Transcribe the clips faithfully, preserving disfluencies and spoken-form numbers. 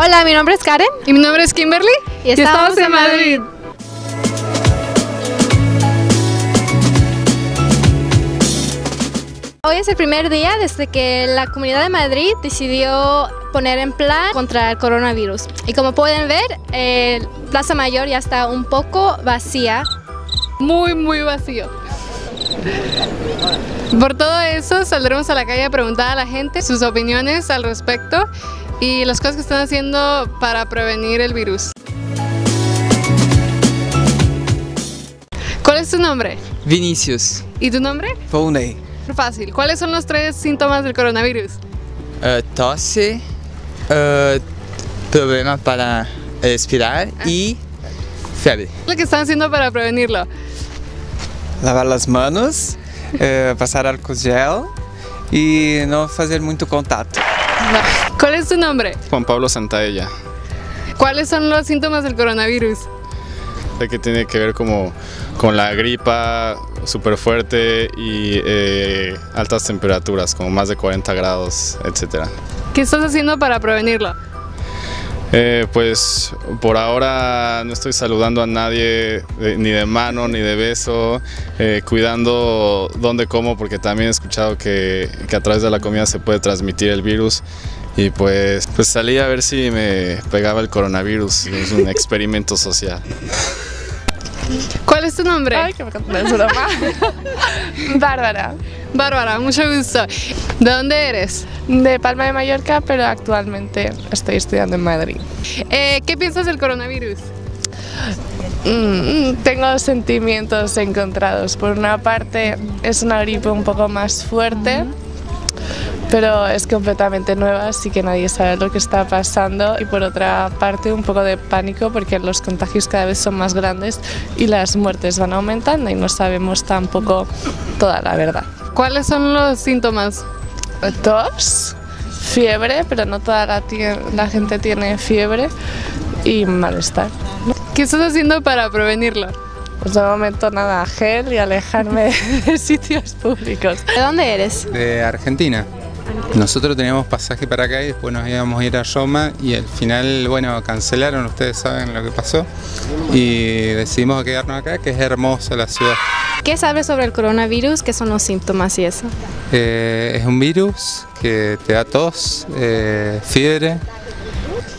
Hola, mi nombre es Karen. Y mi nombre es Kimberly. Y estamos, y estamos en Madrid. Madrid. Hoy es el primer día desde que la Comunidad de Madrid decidió poner en plan contra el coronavirus. Y como pueden ver, eh, Plaza Mayor ya está un poco vacía. Muy, muy vacío. Por todo eso saldremos a la calle a preguntar a la gente sus opiniones al respecto y las cosas que están haciendo para prevenir el virus. ¿Cuál es tu nombre? Vinicius. ¿Y tu nombre? Founey. Fácil. ¿Cuáles son los tres síntomas del coronavirus? Uh, tose, uh, problemas para respirar ah. y fiebre. ¿Qué es lo que están haciendo para prevenirlo? Lavar las manos, uh, pasar alcohol gel y no hacer mucho contacto. ¿Cuál es tu nombre? Juan Pablo Santaella. ¿Cuáles son los síntomas del coronavirus? Que tiene que ver como con la gripa súper fuerte y eh, altas temperaturas, como más de cuarenta grados, etcétera. ¿Qué estás haciendo para prevenirlo? Eh, pues por ahora no estoy saludando a nadie, eh, ni de mano ni de beso, eh, cuidando dónde como, porque también he escuchado que, que a través de la comida se puede transmitir el virus. Y pues, pues salí a ver si me pegaba el coronavirus, es un experimento social. ¿Cuál es tu nombre? Ay, que me contaste su nombre. Bárbara. Bárbara, mucho gusto. ¿De dónde eres? De Palma de Mallorca, pero actualmente estoy estudiando en Madrid. Eh, ¿Qué piensas del coronavirus? Mm, tengo sentimientos encontrados. Por una parte, es una gripe un poco más fuerte, pero es completamente nueva, así que nadie sabe lo que está pasando. Y por otra parte, un poco de pánico, porque los contagios cada vez son más grandes y las muertes van aumentando y no sabemos tampoco toda la verdad. ¿Cuáles son los síntomas? Tos, fiebre, pero no toda la, la gente tiene fiebre, y malestar. ¿Qué estás haciendo para prevenirlo? Pues de momento nada, gel y alejarme de sitios públicos. ¿De dónde eres? De Argentina. Nosotros teníamos pasaje para acá y después nos íbamos a ir a Roma y al final, bueno, cancelaron, ustedes saben lo que pasó, y decidimos quedarnos acá, que es hermosa la ciudad. ¿Qué sabes sobre el coronavirus? ¿Qué son los síntomas y eso? Eh, es un virus que te da tos, eh, fiebre,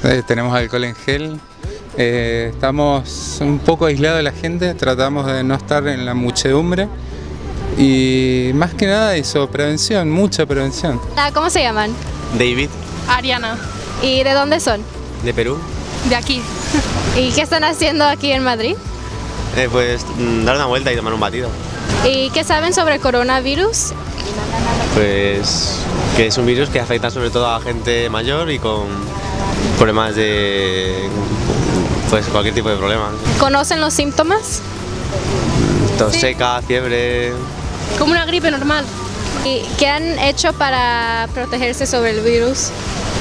eh, tenemos alcohol en gel. Eh, estamos un poco aislados de la gente, tratamos de no estar en la muchedumbre y más que nada eso, prevención, mucha prevención. ¿Cómo se llaman? David. Ariana. ¿Y de dónde son? De Perú. De aquí. ¿Y qué están haciendo aquí en Madrid? Eh, pues dar una vuelta y tomar un batido. ¿Y qué saben sobre el coronavirus? Pues que es un virus que afecta sobre todo a gente mayor y con problemas de... pues cualquier tipo de problema. ¿Conocen los síntomas? Tos seca, fiebre... Como una gripe normal. ¿Y qué han hecho para protegerse sobre el virus?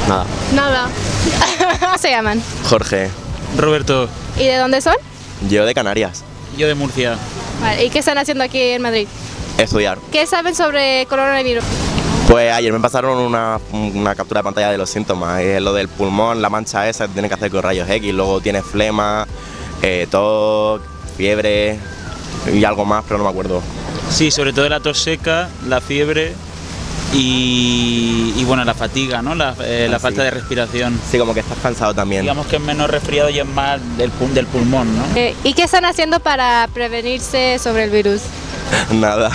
Nada. Nada. ¿Cómo se llaman? Jorge. Roberto. ¿Y de dónde son? Yo de Canarias. Yo de Murcia. Vale, ¿y qué están haciendo aquí en Madrid? Estudiar. ¿Qué saben sobre coronavirus? Pues ayer me pasaron una, una captura de pantalla de los síntomas, es lo del pulmón, la mancha esa, tienen que hacer con rayos X, luego tienes flema, eh, tos, fiebre y algo más, pero no me acuerdo. Sí, sobre todo la tos seca, la fiebre y, y bueno, la fatiga, ¿no? La, eh, ah, la falta sí. de respiración. Sí, como que estás cansado también. Digamos que es menos resfriado y es más del, del pulmón, ¿no? Eh, ¿Y qué están haciendo para prevenirse sobre el virus? Nada.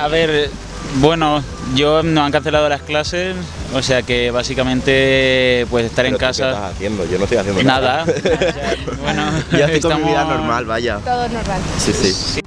A ver... Bueno, yo nos han cancelado las clases, o sea que básicamente pues estar Pero en casa. ¿Qué estás haciendo? Yo no estoy haciendo nada. Nada. O sea, bueno, ya estoy estamos... con mi vida normal, vaya. Todo normal. Sí, sí. Sí,